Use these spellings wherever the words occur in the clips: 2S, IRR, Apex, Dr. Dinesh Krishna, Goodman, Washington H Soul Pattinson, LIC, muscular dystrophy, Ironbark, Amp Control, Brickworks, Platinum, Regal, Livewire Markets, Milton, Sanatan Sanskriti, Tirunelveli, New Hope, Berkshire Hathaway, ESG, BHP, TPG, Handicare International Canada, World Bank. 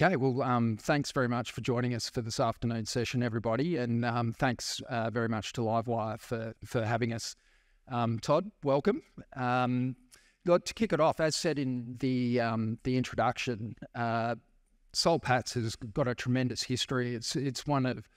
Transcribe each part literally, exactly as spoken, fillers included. Okay, well, um, thanks very much for joining us for this afternoon session, everybody. And um, thanks uh, very much to Livewire for, for having us. Um, Todd, welcome. Um, to kick it off, as said in the, um, the introduction, uh, Soul Patts has got a tremendous history. It's, it's one of,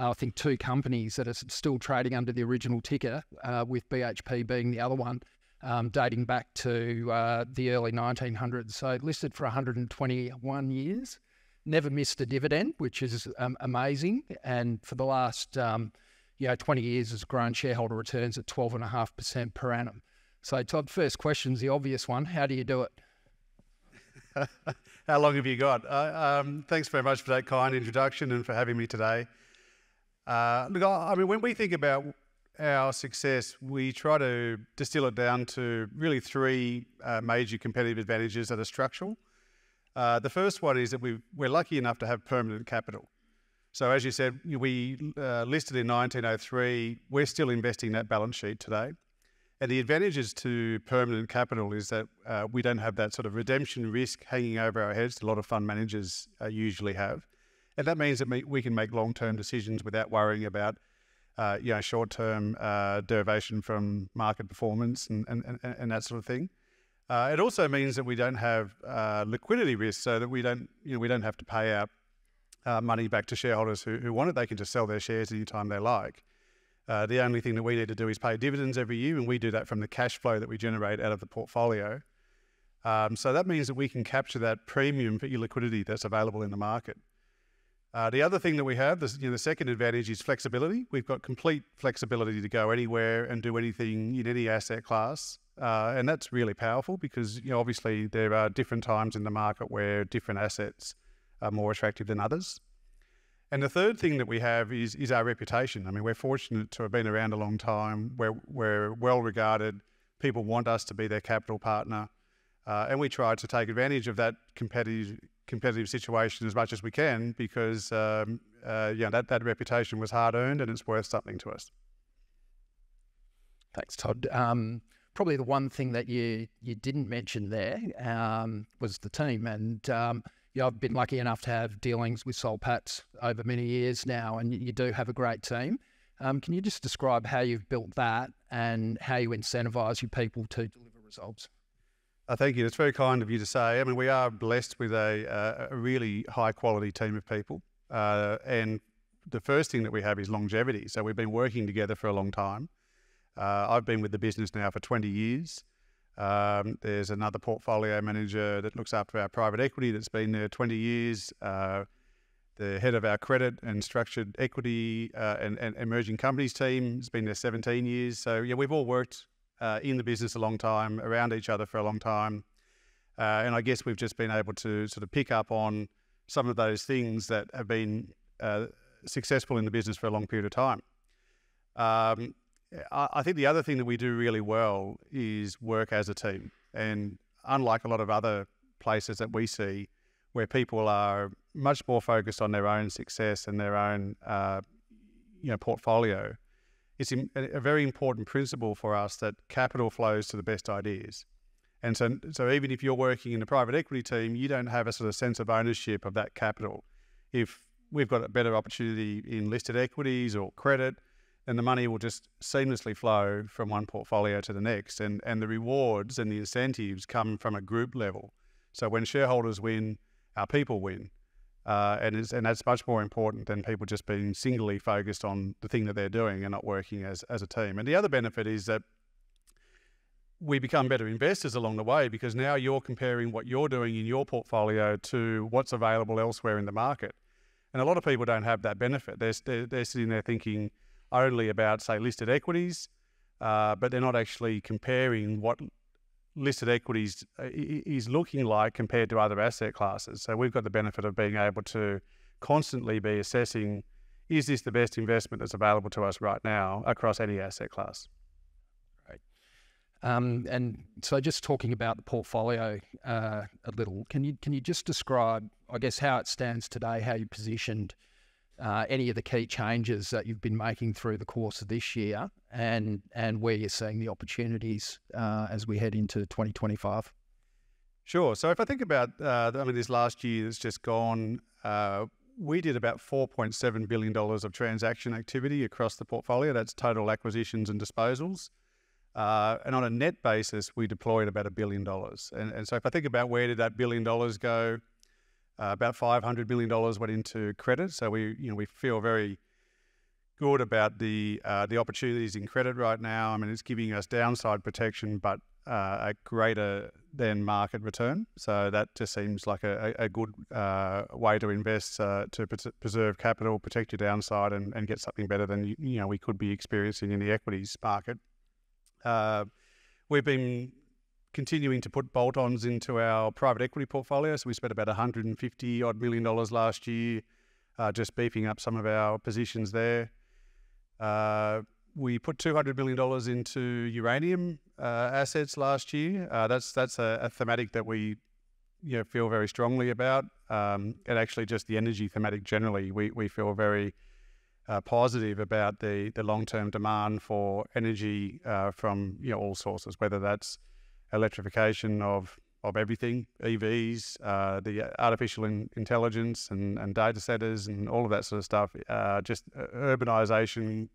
uh, I think, two companies that are still trading under the original ticker, uh, with B H P being the other one, um, dating back to uh, the early nineteen hundreds. So it listed for one hundred twenty-one years, never missed a dividend, which is um, amazing. And for the last um, you know, twenty years has grown shareholder returns at twelve point five percent per annum. So Todd, first question's the obvious one. How do you do it? How long have you got? Uh, um, thanks very much for that kind introduction and for having me today. Uh, look, I, I mean, when we think about our success, we try to distill it down to really three uh, major competitive advantages that are structural. Uh, the first one is that we've, we're lucky enough to have permanent capital. So as you said, we uh, listed in nineteen oh three, we're still investing that balance sheet today. And the advantages to permanent capital is that uh, we don't have that sort of redemption risk hanging over our heads that a lot of fund managers uh, usually have. And that means that we can make long-term decisions without worrying about uh, you know, short-term uh, derivation from market performance and, and, and, and that sort of thing. Uh, it also means that we don't have uh, liquidity risk, so that we don't, you know, we don't have to pay out uh, money back to shareholders who, who want it. They can just sell their shares any time they like. Uh, the only thing that we need to do is pay dividends every year, and we do that from the cash flow that we generate out of the portfolio. Um, so that means that we can capture that premium for illiquidity that's available in the market. Uh, the other thing that we have, this, you know, the second advantage is flexibility. We've got complete flexibility to go anywhere and do anything in any asset class. Uh, and that's really powerful because, you know, obviously there are different times in the market where different assets are more attractive than others. And the third thing that we have is, is our reputation. I mean, we're fortunate to have been around a long time. We're, we're well regarded. People want us to be their capital partner. Uh, and we try to take advantage of that competitive, competitive situation as much as we can because um, uh, you know, that, that reputation was hard earned and it's worth something to us. Thanks, Todd. Um, probably the one thing that you, you didn't mention there um, was the team. And um, Yeah, I've been lucky enough to have dealings with Soul Patts over many years now, and you do have a great team. Um, can you just describe how you've built that and how you incentivise your people to deliver results? Uh, thank you. It's very kind of you to say. I mean, we are blessed with a, uh, a really high-quality team of people, uh, and the first thing that we have is longevity. So we've been working together for a long time. Uh, I've been with the business now for twenty years. Um, there's another portfolio manager that looks after our private equity that's been there twenty years. Uh, the head of our credit and structured equity uh, and, and emerging companies team has been there seventeen years. So yeah, we've all worked uh, in the business a long time, around each other for a long time. Uh, and I guess we've just been able to sort of pick up on some of those things that have been uh, successful in the business for a long period of time. Um, I think the other thing that we do really well is work as a team. And unlike a lot of other places that we see where people are much more focused on their own success and their own uh, you know, portfolio, it's a very important principle for us that capital flows to the best ideas. And so, so even if you're working in a private equity team, you don't have a sort of sense of ownership of that capital. If we've got a better opportunity in listed equities or credit, and the money will just seamlessly flow from one portfolio to the next. And, and the rewards and the incentives come from a group level. So when shareholders win, our people win. Uh, and, it's, and that's much more important than people just being singly focused on the thing that they're doing and not working as, as a team. And the other benefit is that we become better investors along the way because now you're comparing what you're doing in your portfolio to what's available elsewhere in the market. And a lot of people don't have that benefit. They're, they're, they're sitting there thinking only about, say, listed equities, uh, but they're not actually comparing what listed equities is looking like compared to other asset classes. So we've got the benefit of being able to constantly be assessing, is this the best investment that's available to us right now across any asset class? Right. Um, and so just talking about the portfolio uh, a little, can you, can you just describe, I guess, how it stands today, how you're positioned, Uh, any of the key changes that you've been making through the course of this year and, and where you're seeing the opportunities uh, as we head into twenty twenty-five? Sure. So if I think about, uh, I mean, this last year that's just gone, uh, we did about four point seven billion dollars of transaction activity across the portfolio. That's total acquisitions and disposals. Uh, and on a net basis, we deployed about a billion dollars. And, and so if I think about where did that billion dollars go, uh, about five hundred million dollars went into credit. So we, you know, we feel very good about the, uh, the opportunities in credit right now. I mean, it's giving us downside protection, but uh, a greater than market return. So that just seems like a, a good uh, way to invest, uh, to preserve capital, protect your downside, and, and get something better than, you know, we could be experiencing in the equities market. Uh, we've been continuing to put bolt-ons into our private equity portfolio. So we spent about one hundred fifty odd million dollars last year, uh, just beefing up some of our positions there. Uh, we put two hundred million dollars into uranium uh, assets last year. Uh, that's that's a, a thematic that we you know, feel very strongly about. Um, and actually just the energy thematic generally, we, we feel very Uh, positive about the the long-term demand for energy uh, from you know all sources, whether that's electrification of of everything, E Vs, uh, the artificial in, intelligence and, and data centers and all of that sort of stuff, uh, just urbanization,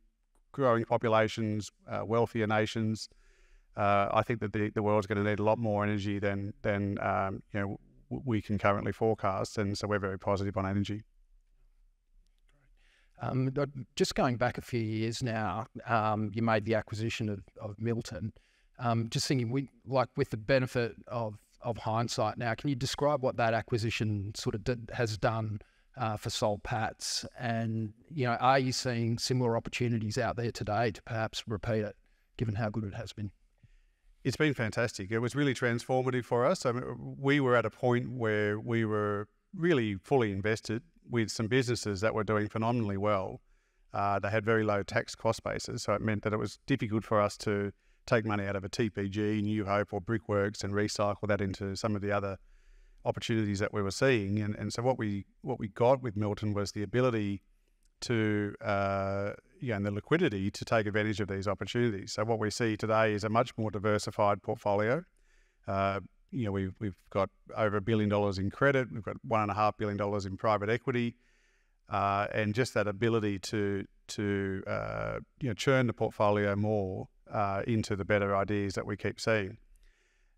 growing populations, uh, wealthier nations. Uh, I think that the, the world's going to need a lot more energy than than um, you know we can currently forecast, and so we're very positive on energy. Um, just going back a few years now, um, you made the acquisition of, of Milton. Um, just thinking, we, like with the benefit of, of hindsight now, can you describe what that acquisition sort of did, has done uh, for Soul Patts? And, you know, are you seeing similar opportunities out there today to perhaps repeat it, given how good it has been? It's been fantastic. It was really transformative for us. I mean, we were at a point where we were really fully invested with some businesses that were doing phenomenally well. Uh, they had very low tax cost bases, so it meant that it was difficult for us to take money out of a T P G, New Hope or Brickworks and recycle that into some of the other opportunities that we were seeing. And, and so what we what we got with Milton was the ability to, uh, you know, and the liquidity to take advantage of these opportunities. So what we see today is a much more diversified portfolio. Uh, You know, we've, we've got over a billion dollars in credit. We've got one and a half billion dollars in private equity. Uh, and just that ability to, to uh, you know, churn the portfolio more uh, into the better ideas that we keep seeing.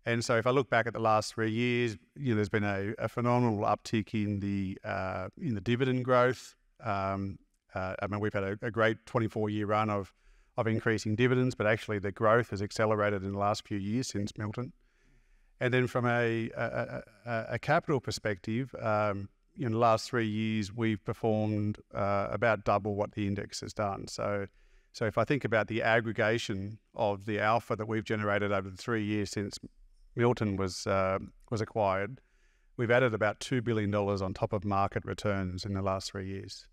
And so if I look back at the last three years, you know, there's been a, a phenomenal uptick in the, uh, in the dividend growth. Um, uh, I mean, we've had a, a great twenty-four year run of, of increasing dividends, but actually the growth has accelerated in the last few years since Milton. And then from a, a, a, a capital perspective, um, in the last three years, we've performed uh, about double what the index has done. So so if I think about the aggregation of the alpha that we've generated over the three years since Milton was, uh, was acquired, we've added about two billion dollars on top of market returns in the last three years.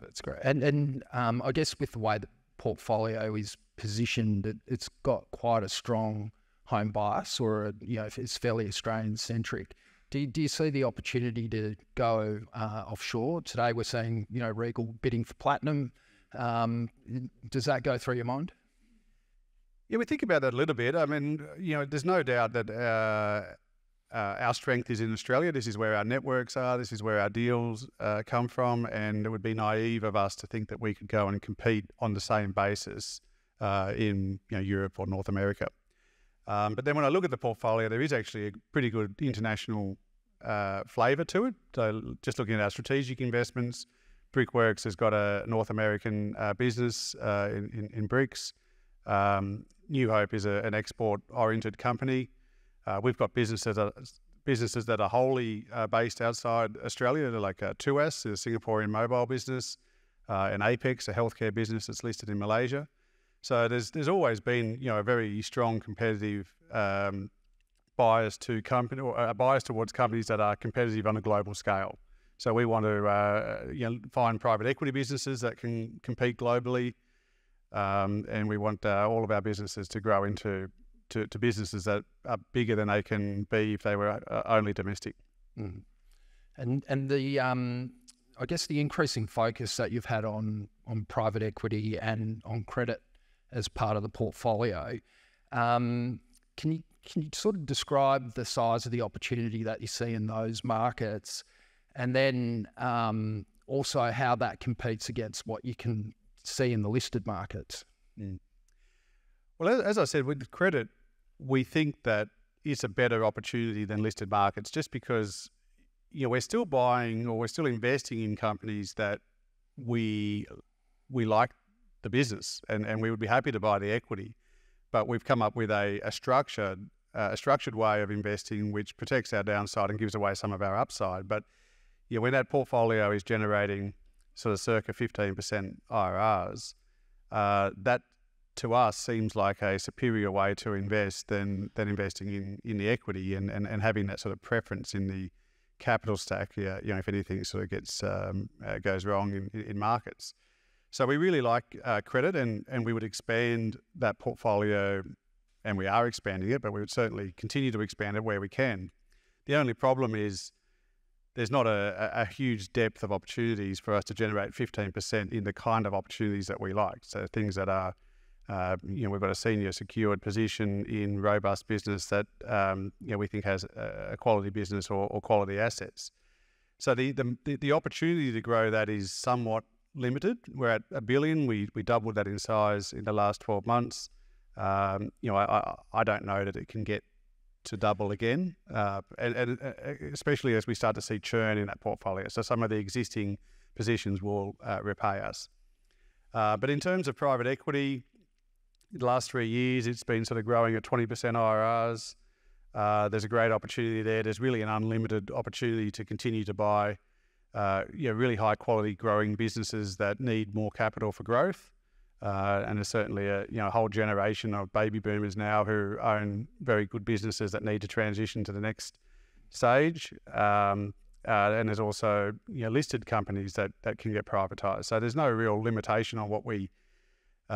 That's great. And, and um, I guess with the way the portfolio is positioned, it, it's got quite a strong home bias, or you know, it's fairly Australian centric. Do you, do you see the opportunity to go uh, offshore? Today we're seeing you know Regal bidding for Platinum. Um, does that go through your mind? Yeah, we think about that a little bit. I mean, you know, there's no doubt that uh, uh, our strength is in Australia. This is where our networks are. This is where our deals uh, come from, and it would be naive of us to think that we could go and compete on the same basis uh, in you know Europe or North America. Um, but then when I look at the portfolio, there is actually a pretty good international uh, flavour to it. So just looking at our strategic investments, Brickworks has got a North American uh, business uh, in, in, in bricks. Um, New Hope is a, an export-oriented company. Uh, we've got businesses, uh, businesses that are wholly uh, based outside Australia, like uh, two S, a Singaporean mobile business, uh, and Apex, a healthcare business that's listed in Malaysia. So there's there's always been you know a very strong competitive um, bias to company or a bias towards companies that are competitive on a global scale. So we want to uh, you know find private equity businesses that can compete globally, um, and we want uh, all of our businesses to grow into to, to businesses that are bigger than they can be if they were only domestic. Mm. And and the um, I guess the increasing focus that you've had on on private equity and on credit as part of the portfolio. Um, can you Can you sort of describe the size of the opportunity that you see in those markets, and then um, also how that competes against what you can see in the listed markets? Mm. Well, as I said, with credit, we think that it's a better opportunity than listed markets, just because, you know, we're still buying or we're still investing in companies that we we like the business, and, and we would be happy to buy the equity. But we've come up with a, a structured uh, a structured way of investing which protects our downside and gives away some of our upside. But you know, when that portfolio is generating sort of circa fifteen percent I R Rs, uh, that to us seems like a superior way to invest than than investing in, in the equity and, and, and having that sort of preference in the capital stack. Yeah, you know, if anything sort of gets um, uh, goes wrong in, in markets. So we really like uh, credit, and, and we would expand that portfolio, and we are expanding it, but we would certainly continue to expand it where we can. The only problem is there's not a, a huge depth of opportunities for us to generate fifteen percent in the kind of opportunities that we like. So things that are, uh, you know, we've got a senior secured position in robust business that, um, you know, we think has a quality business or, or quality assets. So the, the, the opportunity to grow that is somewhat limited. We're at a billion. We we doubled that in size in the last twelve months. Um, you know, I, I I don't know that it can get to double again, uh, and, and especially as we start to see churn in that portfolio. So some of the existing positions will uh, repay us. Uh, but in terms of private equity, the last three years it's been sort of growing at twenty percent I R Rs. Uh, there's a great opportunity there. There's really an unlimited opportunity to continue to buy Uh, you know, really high quality growing businesses that need more capital for growth, uh, and there's certainly a you know whole generation of baby boomers now who own very good businesses that need to transition to the next stage. Um, uh, and there's also you know listed companies that that can get privatized. So there's no real limitation on what we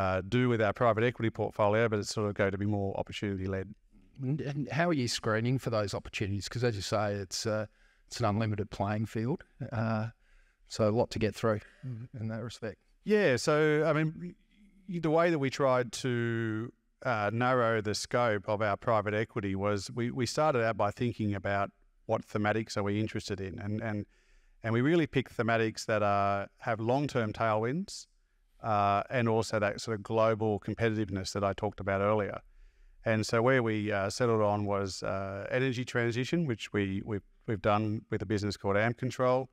uh, do with our private equity portfolio, but it's sort of going to be more opportunity led. And how are you screening for those opportunities? Because as you say, it's uh... it's an unlimited playing field, uh, so a lot to get through in that respect. Yeah, so I mean, the way that we tried to uh, narrow the scope of our private equity was we, we started out by thinking about what thematics are we interested in, and and and we really picked thematics that are have long-term tailwinds, uh, and also that sort of global competitiveness that I talked about earlier. And so where we uh, settled on was uh, energy transition, which we we We've done with a business called Amp Control.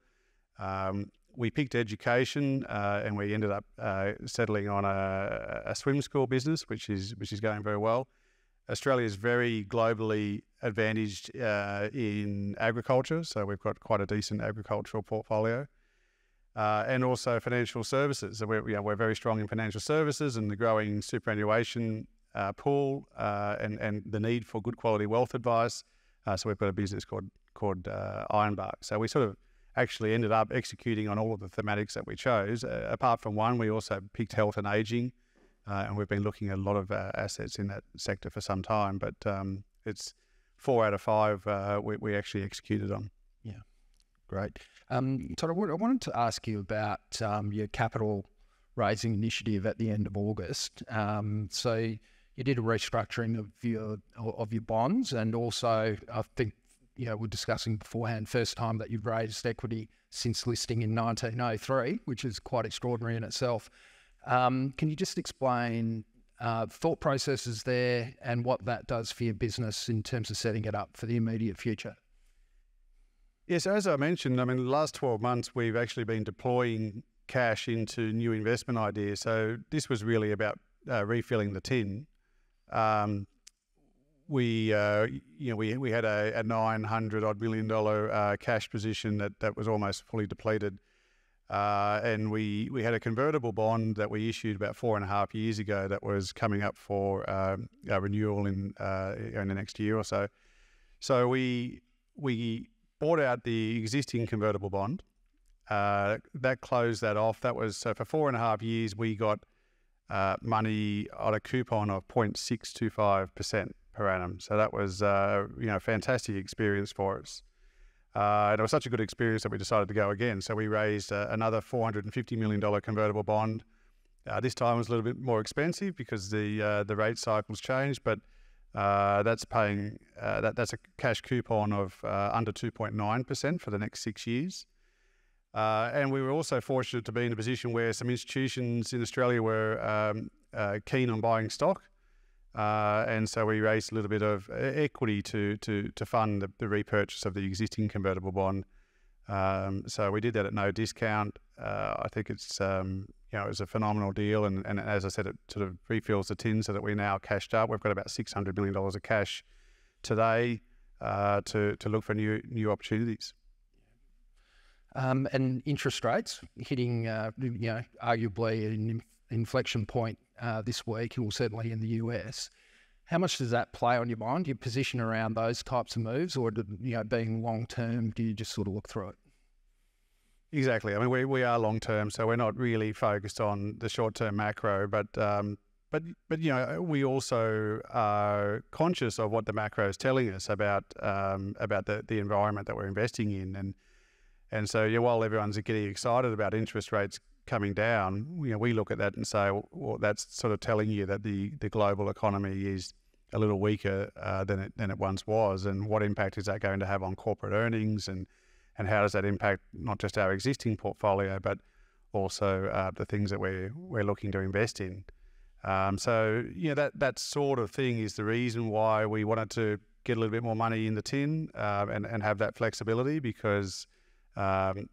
Um, we picked education, uh, and we ended up uh, settling on a, a swim school business, which is which is going very well. Australia is very globally advantaged uh, in agriculture, so we've got quite a decent agricultural portfolio, uh, and also financial services. So we're you know, we're very strong in financial services and the growing superannuation uh, pool, uh, and and the need for good quality wealth advice. Uh, so we've got a business called called uh, Ironbark. So we sort of actually ended up executing on all of the thematics that we chose. Uh, apart from one, we also picked health and aging, uh, and we've been looking at a lot of uh, assets in that sector for some time. But um, it's four out of five uh, we, we actually executed on. Yeah, great. Um, Todd, I wanted to ask you about um, your capital raising initiative at the end of August. Um, so you did a restructuring of your of your bonds, and also I think, you know, we're discussing beforehand, first time that you've raised equity since listing in nineteen oh three, which is quite extraordinary in itself. Um, can you just explain uh, thought processes there and what that does for your business in terms of setting it up for the immediate future? Yes, as I mentioned, I mean, the last twelve months, we've actually been deploying cash into new investment ideas. So this was really about uh, refilling the tin. Um, We, uh, you know, we we had a, a nine hundred odd million dollar uh, cash position that that was almost fully depleted, uh, and we we had a convertible bond that we issued about four and a half years ago that was coming up for um, a renewal in uh, in the next year or so. So we we bought out the existing convertible bond, uh, that closed that off. That was so for four and a half years we got uh, money on a coupon of zero point six two five percent. per annum. So that was, uh, you know, a fantastic experience for us. Uh, and it was such a good experience that we decided to go again. So we raised uh, another four hundred fifty million dollars convertible bond. Uh, this time it was a little bit more expensive because the uh, the rate cycles changed, but Uh, that's paying uh, that that's a cash coupon of uh, under two point nine percent for the next six years. Uh, and we were also fortunate to be in a position where some institutions in Australia were um, uh, keen on buying stock, uh, and so we raised a little bit of equity to to to fund the, the repurchase of the existing convertible bond. Um, so we did that at no discount. Uh, I think it's um, you know, it was a phenomenal deal, and, and as I said, it sort of refills the tin so that we're now cashed up. We've got about six hundred billion dollars of cash today uh, to to look for new new opportunities. Um, and interest rates hitting, uh, you know, arguably an inflection point uh, this week, or certainly in the U S. How much does that play on your mind, your position around those types of moves, or do, you know, being long term, do you just sort of look through it? Exactly. I mean, we we are long term, so we're not really focused on the short term macro, but um, but but you know, we also are conscious of what the macro is telling us about um, about the the environment that we're investing in. And. And so, yeah, while everyone's getting excited about interest rates coming down, you know, we look at that and say, well, that's sort of telling you that the, the global economy is a little weaker uh, than it than it once was. And what impact is that going to have on corporate earnings? And, and how does that impact not just our existing portfolio, but also uh, the things that we're, we're looking to invest in? Um, so, you know, that, that sort of thing is the reason why we wanted to get a little bit more money in the tin uh, and, and have that flexibility, because... Um,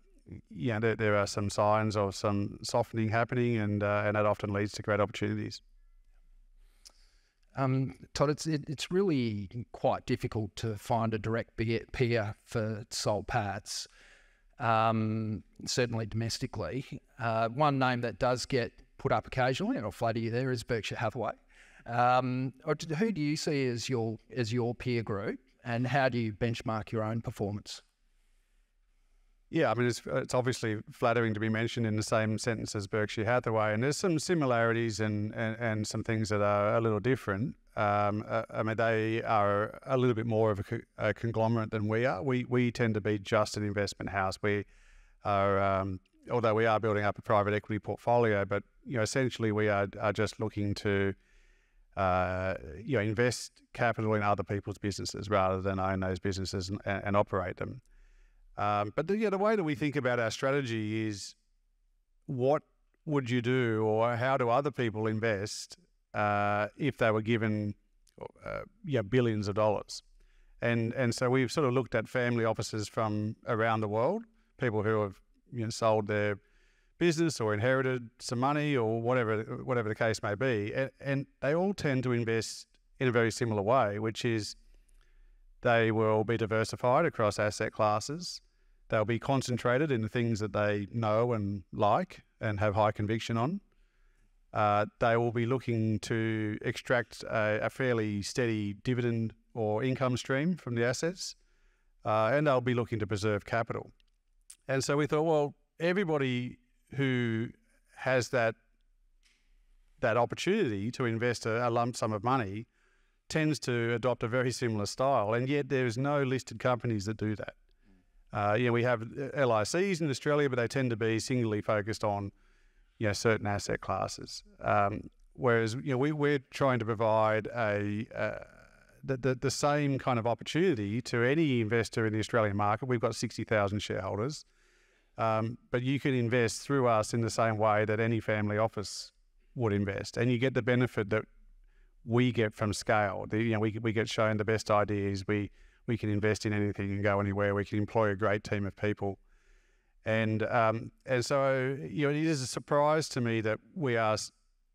yeah, there, there are some signs of some softening happening, and uh, and that often leads to great opportunities. Um, Todd, it's it, it's really quite difficult to find a direct peer for Soul Patts, um, certainly domestically. Uh, one name that does get put up occasionally, and I'll flatter you there, is Berkshire Hathaway. Um, or who do you see as your as your peer group, and how do you benchmark your own performance? Yeah, I mean, it's, it's obviously flattering to be mentioned in the same sentence as Berkshire Hathaway, and there's some similarities and, and, and some things that are a little different. Um, uh, I mean, they are a little bit more of a, co a conglomerate than we are. We we tend to be just an investment house. We are, um, although we are building up a private equity portfolio, but you know, essentially we are, are just looking to uh, you know, invest capital in other people's businesses rather than own those businesses and, and operate them. Um, but the, yeah, the way that we think about our strategy is, what would you do, or how do other people invest uh, if they were given uh, yeah, billions of dollars? And and so we've sort of looked at family offices from around the world, people who have, you know, sold their business or inherited some money or whatever whatever the case may be, and, and they all tend to invest in a very similar way, which is they will be diversified across asset classes. They'll be concentrated in the things that they know and like and have high conviction on. Uh, they will be looking to extract a, a fairly steady dividend or income stream from the assets, uh, and they'll be looking to preserve capital. And so we thought, well, everybody who has that, that opportunity to invest a, a lump sum of money tends to adopt a very similar style, and yet there is no listed companies that do that. Uh, you know, we have L I Cs in Australia, but they tend to be singularly focused on, you know, certain asset classes. Um, whereas, you know, we, we're trying to provide a uh, the, the the same kind of opportunity to any investor in the Australian market. We've got sixty thousand shareholders, um, but you can invest through us in the same way that any family office would invest, and you get the benefit that we get from scale. The, you know, we we get shown the best ideas. We we can invest in anything and go anywhere. We can employ a great team of people, and um, and so, you know, it is a surprise to me that we are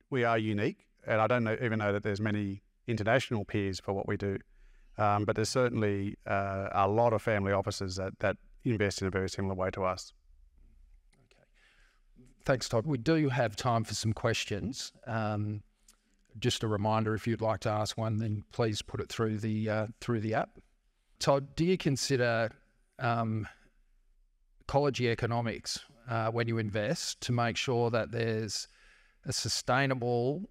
we are unique, and I don't know, even know that there's many international peers for what we do, um, but there's certainly uh, a lot of family offices that that invest in a very similar way to us. Okay, thanks, Todd. We do have time for some questions. Um, Just a reminder, if you'd like to ask one, then please put it through the uh, through the app. Todd, do you consider um, ecology economics uh, when you invest to make sure that there's a sustainable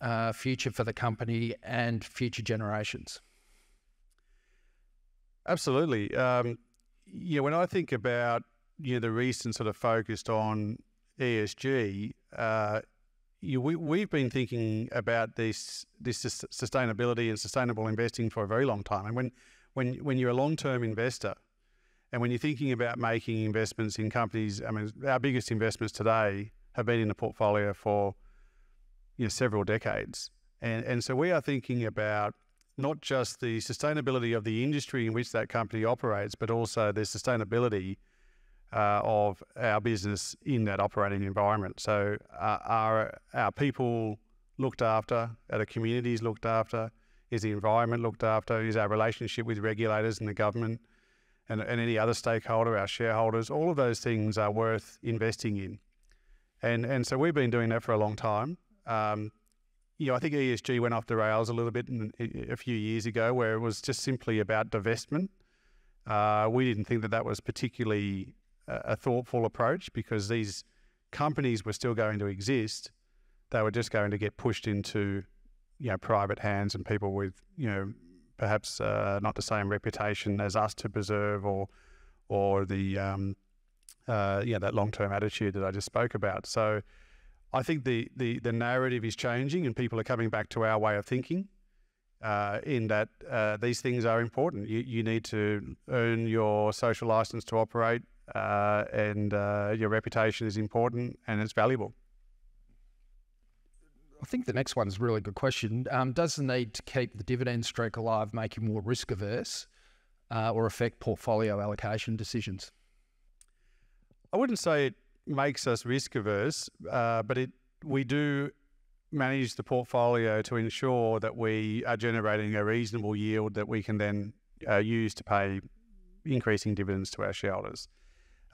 uh, future for the company and future generations? Absolutely. Um, yeah, when I think about, you know, the recent sort of focus on E S G. Uh, you, we, we've been thinking about this this sustainability and sustainable investing for a very long time. And when when when you're a long-term investor, and when you're thinking about making investments in companies, I mean, our biggest investments today have been in the portfolio for you know several decades, and and so we are thinking about not just the sustainability of the industry in which that company operates, but also the sustainability uh, of our business in that operating environment. So uh, are our people looked after? Are the communities looked after? Is the environment looked after? Is our relationship with regulators and the government and, and any other stakeholder, our shareholders? All of those things are worth investing in. And, and so we've been doing that for a long time. Um, you know, I think E S G went off the rails a little bit in, in, a few years ago, where it was just simply about divestment. Uh, we didn't think that that was particularly a, a thoughtful approach, because these companies were still going to exist. They were just going to get pushed into, you know, private hands and people with, you know, perhaps uh, not the same reputation as us to preserve, or, or the, um, uh, you know, that long-term attitude that I just spoke about. So I think the, the, the narrative is changing, and people are coming back to our way of thinking uh, in that uh, these things are important. You, you need to earn your social license to operate, uh, and uh, your reputation is important and it's valuable. I think the next one's a really good question. Um, does the need to keep the dividend streak alive make you more risk averse uh, or affect portfolio allocation decisions? I wouldn't say it makes us risk averse, uh, but it we do manage the portfolio to ensure that we are generating a reasonable yield that we can then uh, use to pay increasing dividends to our shareholders.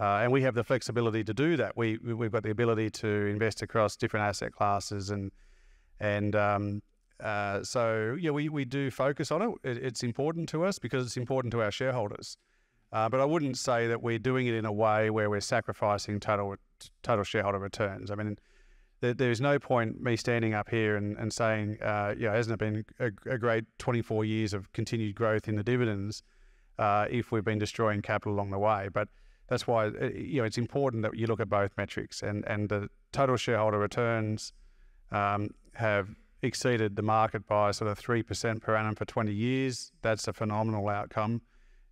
Uh, and we have the flexibility to do that. We, we've got the ability to invest across different asset classes, and and um, uh, so yeah, we, we do focus on it. it. It's important to us because it's important to our shareholders. Uh, but I wouldn't say that we're doing it in a way where we're sacrificing total total shareholder returns. I mean, there, there's no point me standing up here and, and saying, uh, you know, hasn't it been a, a great twenty-four years of continued growth in the dividends uh, if we've been destroying capital along the way. But that's why, you know, it's important that you look at both metrics, and, and the total shareholder returns um, have exceeded the market by sort of three percent per annum for twenty years. That's a phenomenal outcome,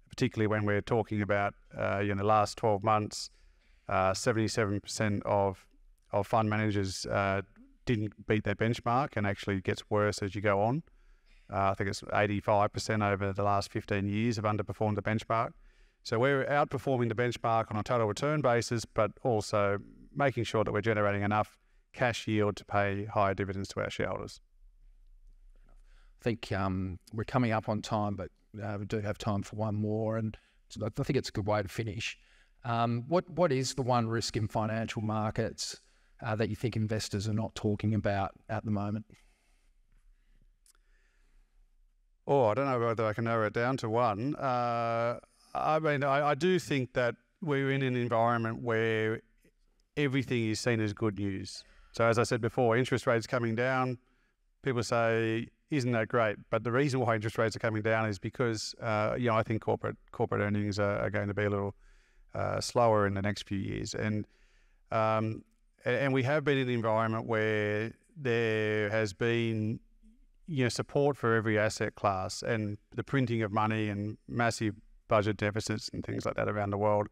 particularly when we're talking about, uh, you know, the last twelve months, uh, seventy-seven percent of, of fund managers uh, didn't beat their benchmark, and actually gets worse as you go on. Uh, I think it's eighty-five percent over the last fifteen years have underperformed the benchmark. So we're outperforming the benchmark on a total return basis, but also making sure that we're generating enough cash yield to pay higher dividends to our shareholders. I think um, we're coming up on time, but Uh, we do have time for one more, and I think it's a good way to finish. Um, what What is the one risk in financial markets uh, that you think investors are not talking about at the moment? Oh, I don't know whether I can narrow it down to one. Uh, I mean, I, I do think that we're in an environment where everything is seen as good news. So as I said before, interest rates coming down, people say, isn't that great? But the reason why interest rates are coming down is because, uh, you know, I think corporate corporate earnings are, are going to be a little uh, slower in the next few years, and um, and we have been in an environment where there has been, you know, support for every asset class, and the printing of money and massive budget deficits and things like that around the world.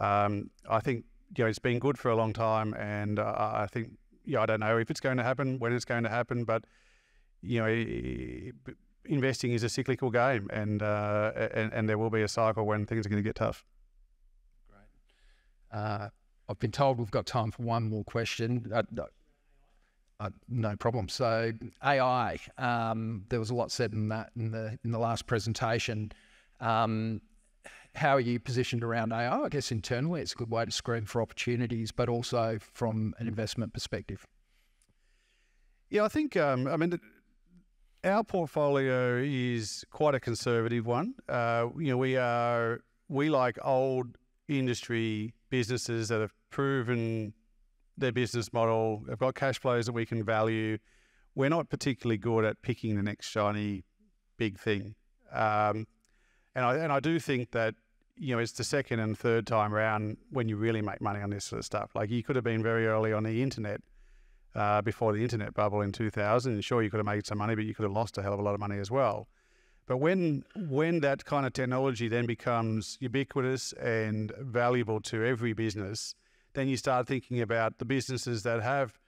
Um, I think you know it's been good for a long time, and uh, I think yeah, I don't know if it's going to happen, when it's going to happen, but you know, investing is a cyclical game, and, uh, and and there will be a cycle when things are going to get tough. Great. Uh, I've been told we've got time for one more question. Uh, no, uh, no problem. So A I, um, there was a lot said in that in the in the last presentation. Um, how are you positioned around A I? I guess internally, it's a good way to screen for opportunities, but also from an investment perspective. Yeah, I think um, I mean. The, Our portfolio is quite a conservative one. Uh, you know, we are we like old industry businesses that have proven their business model, have got cash flows that we can value. We're not particularly good at picking the next shiny big thing. Um, and I and I do think that you know it's the second and third time around when you really make money on this sort of stuff. Like you could have been very early on the internet. uh, before the internet bubble in two thousand. And sure, you could have made some money, but you could have lost a hell of a lot of money as well. But when when that kind of technology then becomes ubiquitous and valuable to every business, then you start thinking about the businesses that have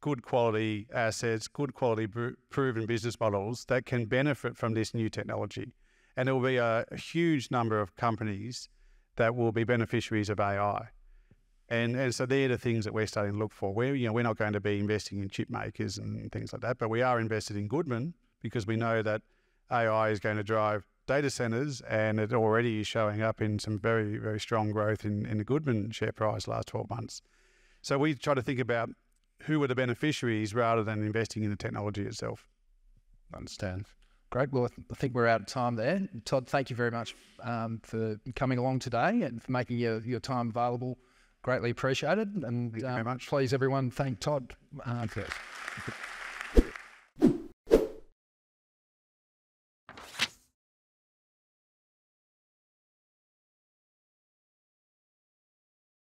good quality assets, good quality proven business models that can benefit from this new technology. And there will be a, a huge number of companies that will be beneficiaries of A I. And and so they're the things that we're starting to look for. We're, you know, we're not going to be investing in chip makers and things like that, but we are invested in Goodman because we know that A I is going to drive data centers, and it already is showing up in some very, very strong growth in, in the Goodman share price last twelve months. So we try to think about who are the beneficiaries rather than investing in the technology itself. I understand. Great. Well, I think we're out of time there. Todd, thank you very much um, for coming along today and for making your, your time available. Greatly appreciated. And thank you um, very much. Please, everyone, thank Todd. Uh,